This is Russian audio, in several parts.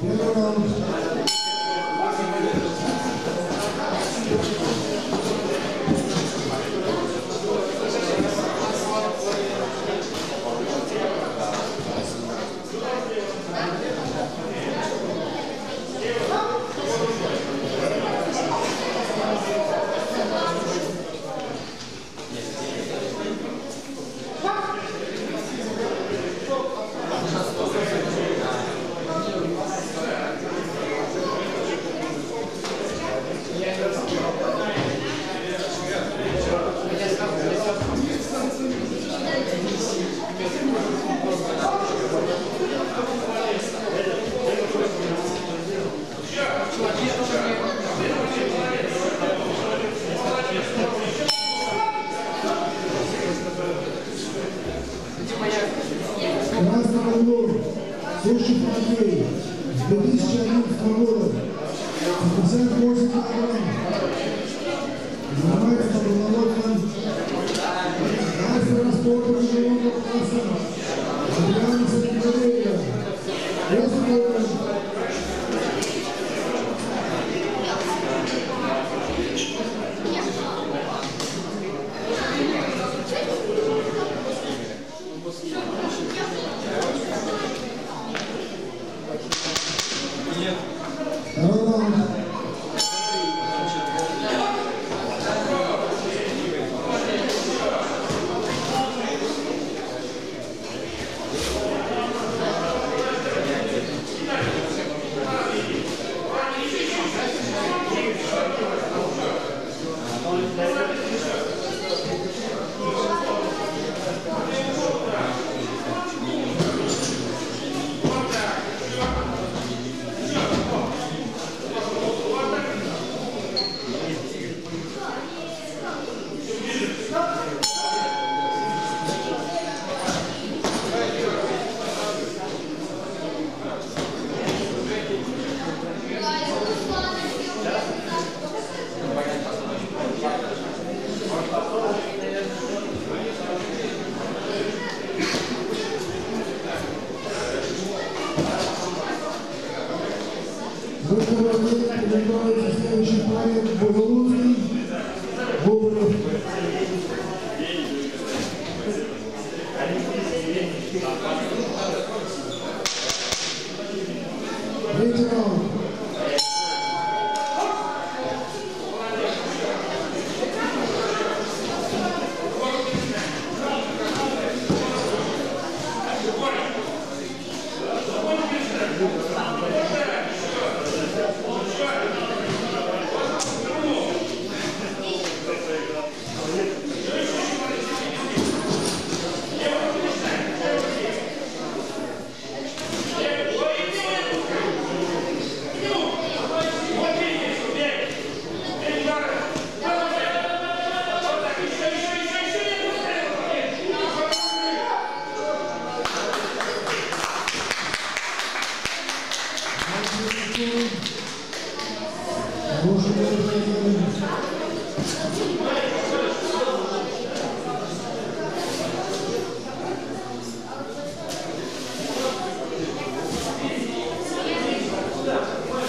Первый раунд. Суши Матвей, с 2011 года, 58 килограмм, занимается полноводным, мастера спорта международного класса, Адриана Сергеевна, следующий проект Богулузный, Богулов. Третий раунд.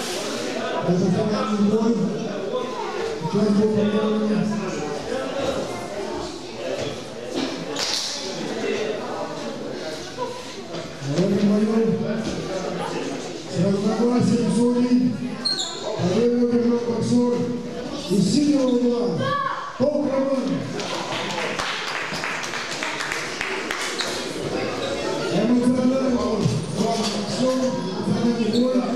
Это финальный бой. Участие программы. В этом бою с разногласием судей победу одержал боксер из синего угла Полкроман. Эмоциональный боксер, эмоциональный бой.